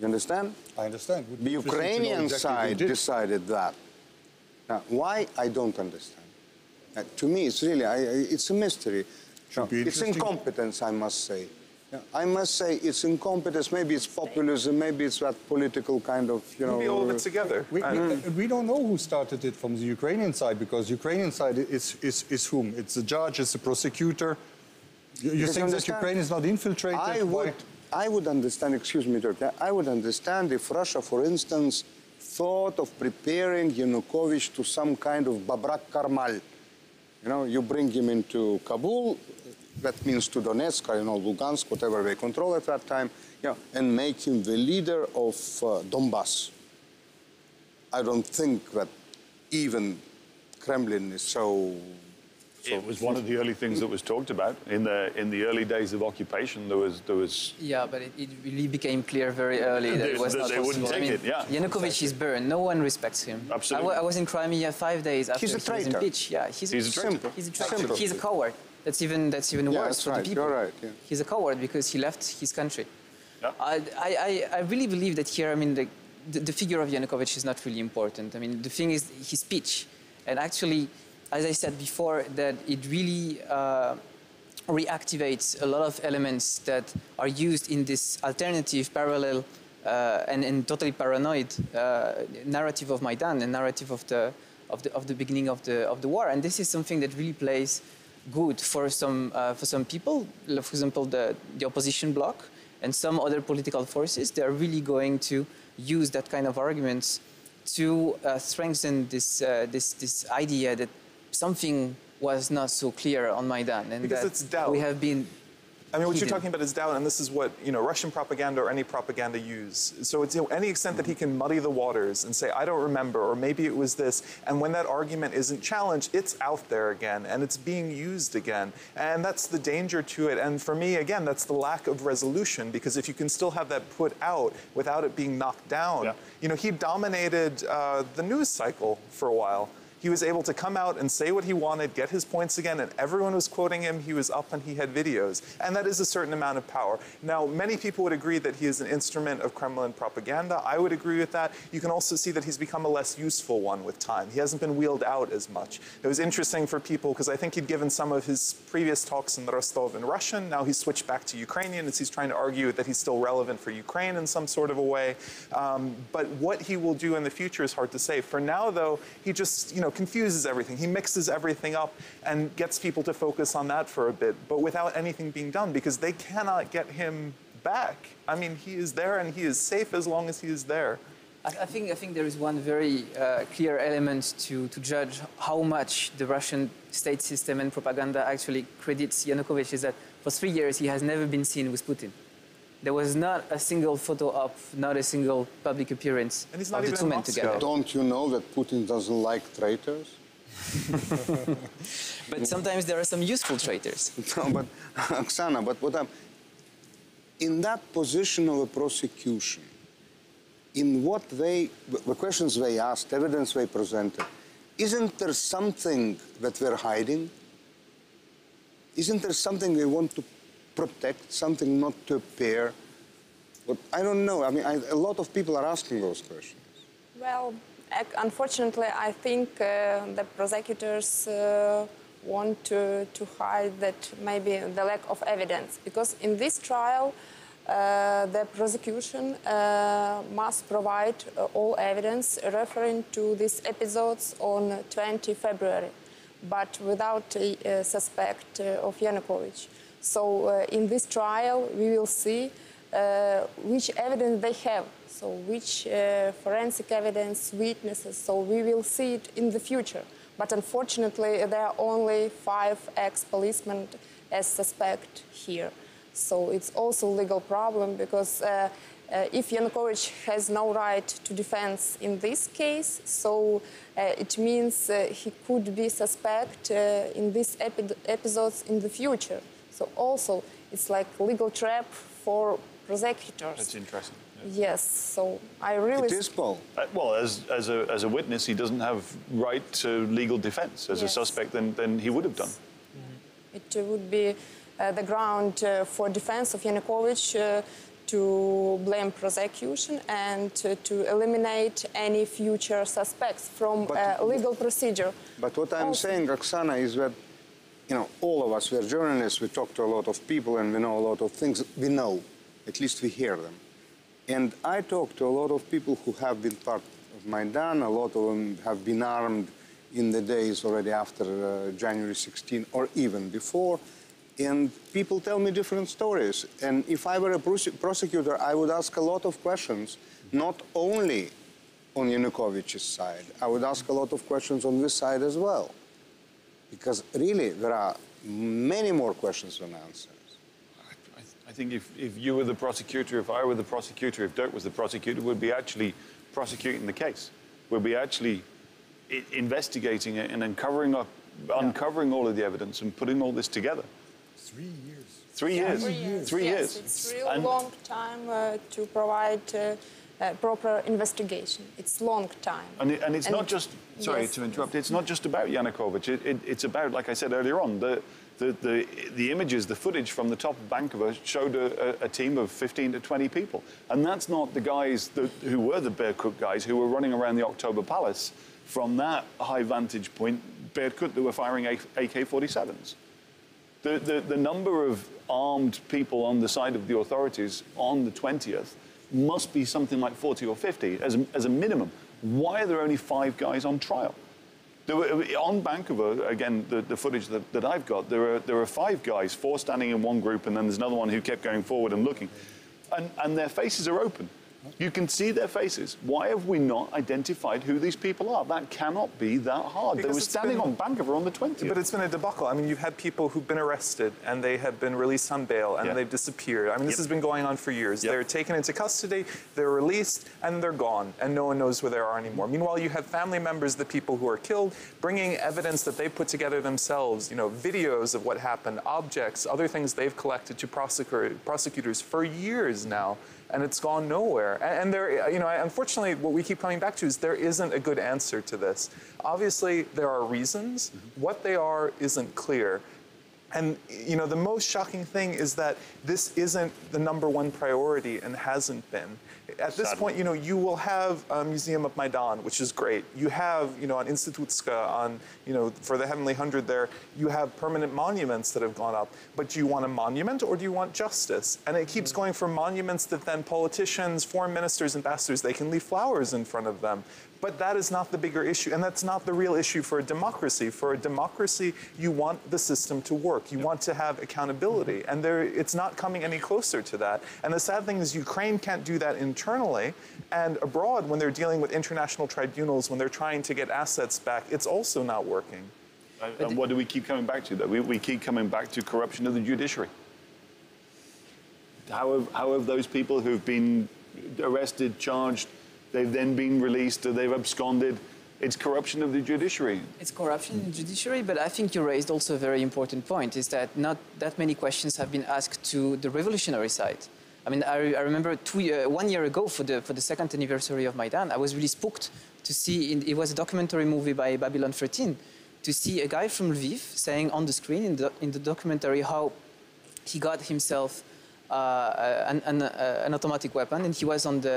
You understand? I understand. The Ukrainian side decided that. Now, why? I don't understand. To me, it's really, it's a mystery. It's incompetence, I must say. I must say it's incompetence. Maybe it's populism. Maybe it's that political kind of, you know... Maybe all of it together. We don't know who started it from the Ukrainian side, because the Ukrainian side is whom? It's the judge, it's the prosecutor. You think that Ukraine is not infiltrated? I would understand, excuse me, Dirk, I would understand if Russia, for instance, thought of preparing Yanukovych to some kind of Babrak Karmal. You know, you bring him into Kabul, that means to Donetsk, you know, Lugansk, whatever they control at that time, you know, and make him the leader of Donbass. I don't think that even Kremlin is so... It was one of the early things that was talked about in the early days of occupation. There was. Yeah, but it really became clear very early that it was not possible. They wouldn't take it. Yeah. Yanukovych is burned. No one respects him. Absolutely. I was in Crimea 5 days after he was impeached. Yeah, he's a traitor. He's a traitor. He's a coward. That's even worse for the people. You're right. Yeah. He's a coward because he left his country. Yeah. I really believe that here. I mean, the figure of Yanukovych is not really important. I mean, the thing is his speech, and actually, as I said before, that it really reactivates a lot of elements that are used in this alternative, parallel, and totally paranoid narrative of Maidan and narrative of the beginning of the war. And this is something that really plays good for some people. For example, the opposition bloc and some other political forces. They are really going to use that kind of arguments to strengthen this idea that something was not so clear on Maidan, and because it's doubt. We have been. I mean, what you're talking about is doubt, and this is what, you know, Russian propaganda or any propaganda use. So it's, you know, any extent that he can muddy the waters and say, I don't remember, or maybe it was this, and when that argument isn't challenged, it's out there again, and it's being used again. And that's the danger to it. And for me, again, that's the lack of resolution, because if you can still have that put out without it being knocked down, you know, he dominated the news cycle for a while. He was able to come out and say what he wanted, get his points again, and everyone was quoting him. He was up and he had videos. And that is a certain amount of power. Now, many people would agree that he is an instrument of Kremlin propaganda. I would agree with that. You can also see that he's become a less useful one with time. He hasn't been wheeled out as much. It was interesting for people because I think he'd given some of his previous talks in Rostov in Russian. Now he's switched back to Ukrainian as he's trying to argue that he's still relevant for Ukraine in some sort of a way. But what he will do in the future is hard to say. For now, though, he just, you know, confuses everything. He mixes everything up and gets people to focus on that for a bit, but without anything being done, because they cannot get him back. I mean, he is there and he is safe as long as he is there. I think there is one very clear element to judge how much the Russian state system and propaganda actually credits Yanukovych is that for 3 years he has never been seen with Putin. There was not a single photo op, not a single public appearance of the two men together. Don't you know that Putin doesn't like traitors? But sometimes there are some useful traitors. No, but Oksana, but what I'm... In that position of a prosecution, in what they... The questions they asked, evidence they presented, isn't there something that they're hiding? Isn't there something they want to protect, something not to appear? But I don't know. I mean, a lot of people are asking those questions. Well, unfortunately, I think the prosecutors want to hide that maybe the lack of evidence, because in this trial, the prosecution must provide all evidence referring to these episodes on 20 February, but without a suspect of Yanukovych. So in this trial, we will see which evidence they have, so which forensic evidence, witnesses, so we will see it in the future. But unfortunately, there are only 5 ex-policemen as suspect here. So it's also a legal problem, because if Yanukovych has no right to defense in this case, so it means he could be suspect in these episodes in the future. So also it's like a legal trap for prosecutors. That's interesting. Yeah. Yes, so I really... It is, Paul. Well, as a witness, he doesn't have right to legal defense. As yes. a suspect, then he would have done. Mm-hmm. It would be the ground for defense of Yanukovych to blame prosecution and to eliminate any future suspects from legal procedure. But what I'm saying, Oksana, is that, you know, all of us, we're journalists, we talk to a lot of people and we know a lot of things. We know, at least we hear them. And I talk to a lot of people who have been part of Maidan. A lot of them have been armed in the days already after January 16 or even before. And people tell me different stories. And if I were a prosecutor, I would ask a lot of questions, not only on Yanukovych's side. I would ask a lot of questions on this side as well. Because really, there are many more questions than answers. I think if you were the prosecutor, if I were the prosecutor, if Dirk was the prosecutor, we'd be actually prosecuting the case. We'd be actually investigating it and uncovering all of the evidence and putting all this together. 3 years. 3 years. 3 years. 3 years. Yes, it's a real long time to provide proper investigation. It's long time. And it's not just... Sorry to interrupt. It's not just about Yanukovych. It's about, like I said earlier on, the images, the footage from the top of Bankova showed a team of 15 to 20 people. And that's not the guys who were the Berkut guys who were running around the October Palace from that high vantage point, Berkut, that were firing AK-47s. The number of armed people on the side of the authorities on the 20th must be something like 40 or 50 as a minimum. Why are there only 5 guys on trial? There were, on Bankova, again, the footage that I've got, there are 5 guys, 4 standing in one group, and then there's another one who kept going forward and looking. And their faces are open. You can see their faces. Why have we not identified who these people are? That cannot be that hard. Because they were standing on Bankova on the 20th. But it's been a debacle. I mean, you've had people who've been arrested and they have been released on bail and they've disappeared. I mean, this has been going on for years. They're taken into custody, they're released, and they're gone. And no one knows where they are anymore. Meanwhile, you have family members, the people who are killed, bringing evidence that they put together themselves, you know, videos of what happened, objects, other things they've collected to prosecutors for years now. And it's gone nowhere. And there, you know, unfortunately, what we keep coming back to is there isn't a good answer to this. Obviously, there are reasons. What they are isn't clear. And, you know, the most shocking thing is that this isn't the #1 priority and hasn't been. At this point, you know, you will have a Museum of Maidan, which is great. You have, you know, on Instytutska, on, you know, for the Heavenly Hundred there, you have permanent monuments that have gone up. But do you want a monument or do you want justice? And it keeps going from monuments that then politicians, foreign ministers, ambassadors, they can leave flowers in front of them. But that is not the bigger issue, and that's not the real issue for a democracy. For a democracy, you want the system to work. You want to have accountability, and it's not coming any closer to that. And the sad thing is Ukraine can't do that internally, and abroad, when they're dealing with international tribunals, when they're trying to get assets back, it's also not working. And what do we keep coming back to, though? We keep coming back to corruption of the judiciary. How have those people who've been arrested, charged, they've then been released, or they've absconded? It's corruption of the judiciary. It's corruption in the judiciary, but I think you raised also a very important point, is that not that many questions have been asked to the revolutionary side. I mean, I remember 1 year ago for the second anniversary of Maidan, I was really spooked to see, it was a documentary movie by Babylon 13, to see a guy from Lviv saying on the screen in the documentary how he got himself an automatic weapon, and he was on the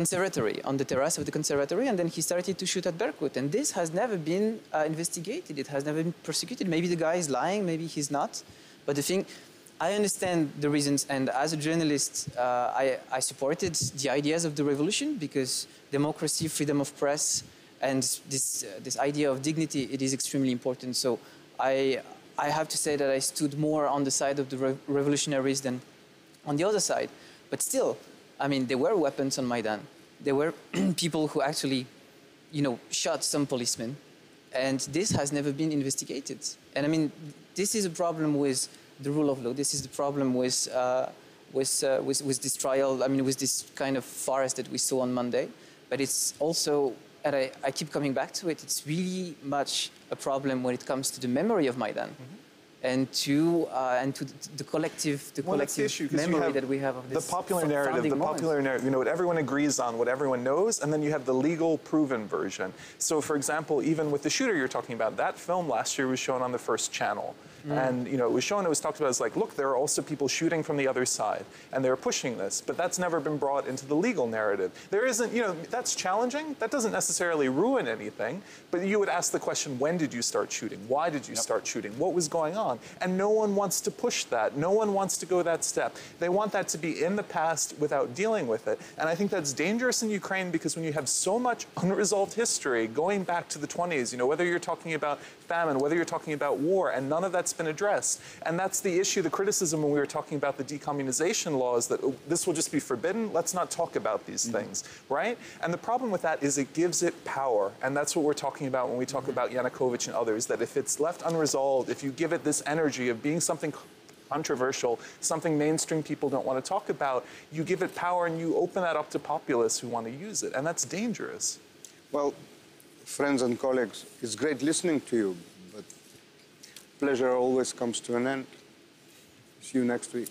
conservatory, on the terrace of the conservatory, and then he started to shoot at Berkut. And this has never been investigated. It has never been prosecuted. Maybe the guy is lying, maybe he's not. But the thing, I understand the reasons, and as a journalist, I supported the ideas of the revolution, because democracy, freedom of press, and this idea of dignity, it is extremely important. So I have to say that I stood more on the side of the revolutionaries than on the other side. But still, I mean, there were weapons on Maidan. There were people who actually, you know, shot some policemen. And this has never been investigated. And I mean, this is a problem with the rule of law. This is the problem with this trial, I mean, with this kind of farce that we saw on Monday. But it's also, and I keep coming back to it, it's really much a problem when it comes to the memory of Maidan and to the collective memory that we have of this. The popular narrative, you know, what everyone agrees on, what everyone knows, and then you have the legal proven version. So, for example, even with the shooter you're talking about, that film last year was shown on the First Channel. And, you know, it was shown, it was talked about as like, look, there are also people shooting from the other side, and they're pushing this. But that's never been brought into the legal narrative. There isn't, you know, that's challenging. That doesn't necessarily ruin anything. But you would ask the question, when did you start shooting? Why did you start shooting? What was going on? And no one wants to push that. No one wants to go that step. They want that to be in the past without dealing with it. And I think that's dangerous in Ukraine, because when you have so much unresolved history going back to the 20s, you know, whether you're talking about famine, whether you're talking about war, and none of that's been addressed. And that's the issue, the criticism when we were talking about the decommunization laws, that this will just be forbidden, let's not talk about these things, right? And the problem with that is it gives it power. And that's what we're talking about when we talk about Yanukovych and others, that if it's left unresolved, if you give it this energy of being something controversial, something mainstream people don't want to talk about, you give it power and you open that up to populists who want to use it. And that's dangerous. Well, friends and colleagues, it's great listening to you. Pleasure always comes to an end. See you next week.